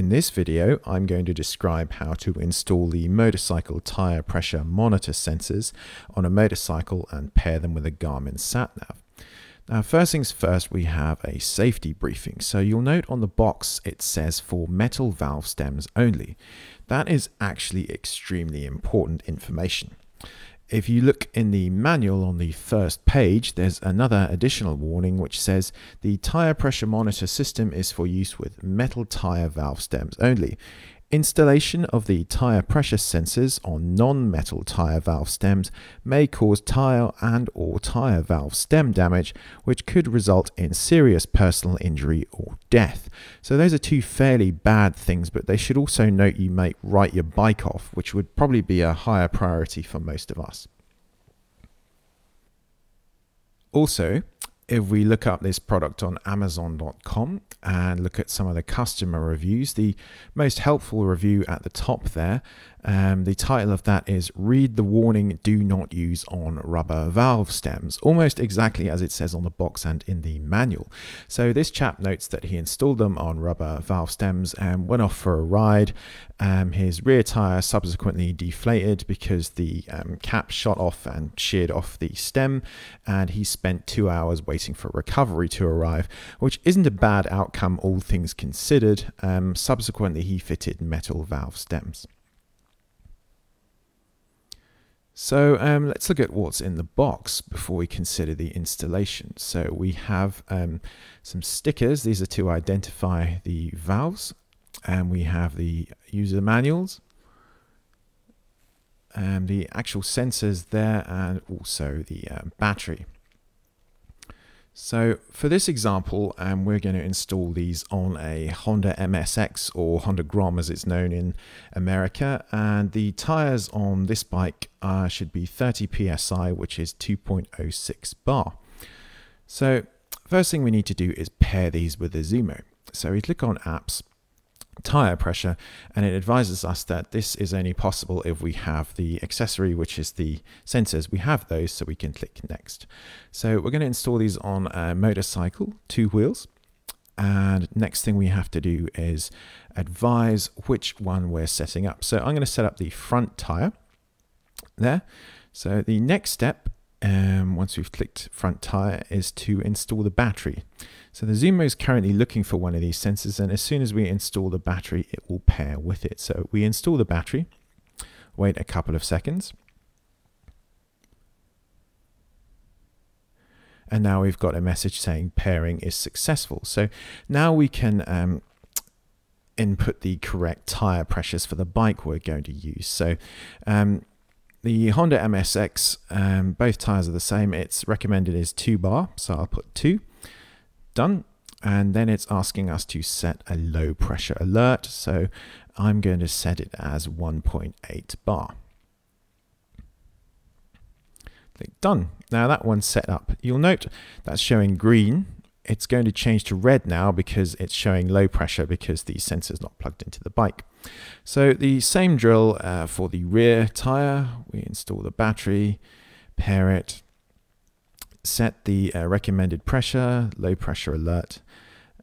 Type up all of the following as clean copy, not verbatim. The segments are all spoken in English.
In this video, I'm going to describe how to install the motorcycle tire pressure monitor sensors on a motorcycle and pair them with a Garmin satnav. Now, first things first, we have a safety briefing. So you'll note on the box, it says for metal valve stems only. That is actually extremely important information. If you look in the manual on the first page, there's another additional warning which says the tire pressure monitor system is for use with metal tire valve stems only. Installation of the tire pressure sensors on non-metal tire valve stems may cause tire and/or tire valve stem damage, which could result in serious personal injury or death. So those are two fairly bad things, but they should also note you may write your bike off, which would probably be a higher priority for most of us. Also, if we look up this product on Amazon.com and look at some of the customer reviews, the most helpful review at the top there, the title of that is "Read the warning, do not use on rubber valve stems," almost exactly as it says on the box and in the manual. So this chap notes that he installed them on rubber valve stems and went off for a ride. His rear tire subsequently deflated because the cap shot off and sheared off the stem, and he spent 2 hours waiting for recovery to arrive, which isn't a bad outcome all things considered. Subsequently, he fitted metal valve stems. So let's look at what's in the box before we consider the installation. So we have some stickers. These are to identify the valves, and we have the user manuals, and the actual sensors there, and also the battery. So for this example, we're going to install these on a Honda MSX, or Honda Grom as it's known in America, and the tires on this bike should be 30 psi, which is 2.06 bar. So first thing we need to do is pair these with a Zumo. So we click on Apps, Tire Pressure, and it advises us that this is only possible if we have the accessory, which is the sensors. We have those, so we can click Next. So we're going to install these on a motorcycle, two wheels, and next thing we have to do is advise which one we're setting up. So I'm going to set up the front tire there. So the next step, once we've clicked front tire, is to install the battery. So the Zumo is currently looking for one of these sensors, and as soon as we install the battery, it will pair with it. So we install the battery, wait a couple of seconds, and now we've got a message saying pairing is successful. So now we can input the correct tire pressures for the bike we're going to use. So the Honda MSX, both tires are the same. It's recommended is 2 bar, so I'll put 2. Done. And then it's asking us to set a low pressure alert, so I'm going to set it as 1.8 bar. Click Done. Now that one's set up. You'll note that's showing green. It's going to change to red now because it's showing low pressure because the sensor's not plugged into the bike. So the same drill for the rear tire. We install the battery, pair it, set the recommended pressure, low pressure alert,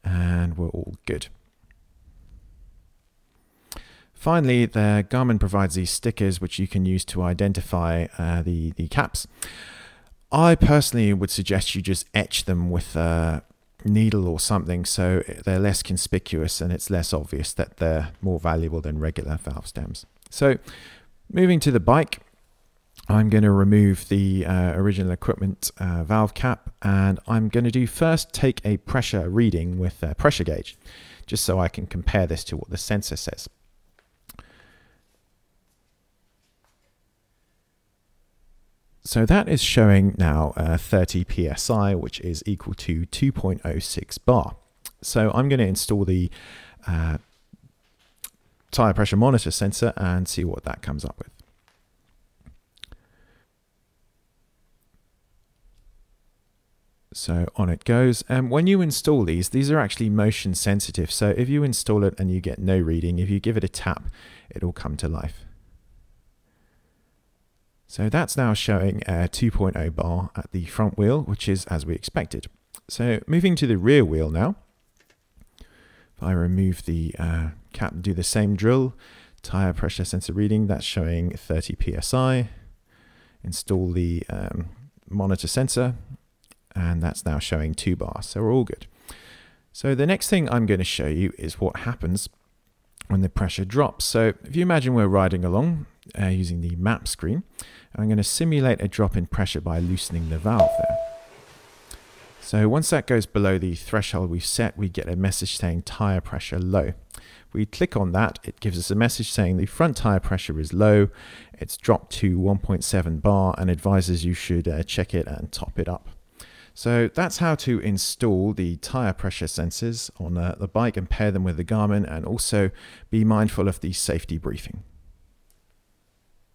and we're all good. Finally, the Garmin provides these stickers which you can use to identify the caps. I personally would suggest you just etch them with a needle or something, so they're less conspicuous and it's less obvious that they're more valuable than regular valve stems. So moving to the bike, I'm going to remove the original equipment valve cap, and I'm going to first take a pressure reading with a pressure gauge, just so I can compare this to what the sensor says. So that is showing now 30 psi, which is equal to 2.06 bar. So I'm going to install the tire pressure monitor sensor and see what that comes up with. So on it goes, and when you install these are actually motion sensitive. So if you install it and you get no reading, if you give it a tap, it'll come to life. So that's now showing 2.0 bar at the front wheel, which is as we expected. So moving to the rear wheel now, if I remove the cap, do the same drill. Tire pressure sensor reading, that's showing 30 psi. Install the monitor sensor, and that's now showing 2 bar, so we're all good. So the next thing I'm going to show you is what happens when the pressure drops. So if you imagine we're riding along using the map screen, and I'm going to simulate a drop in pressure by loosening the valve there. So once that goes below the threshold we've set, we get a message saying tire pressure low. If we click on that, it gives us a message saying the front tire pressure is low. It's dropped to 1.7 bar and advises you should check it and top it up. So that's how to install the tire pressure sensors on the bike and pair them with the Garmin, and also be mindful of the safety briefing.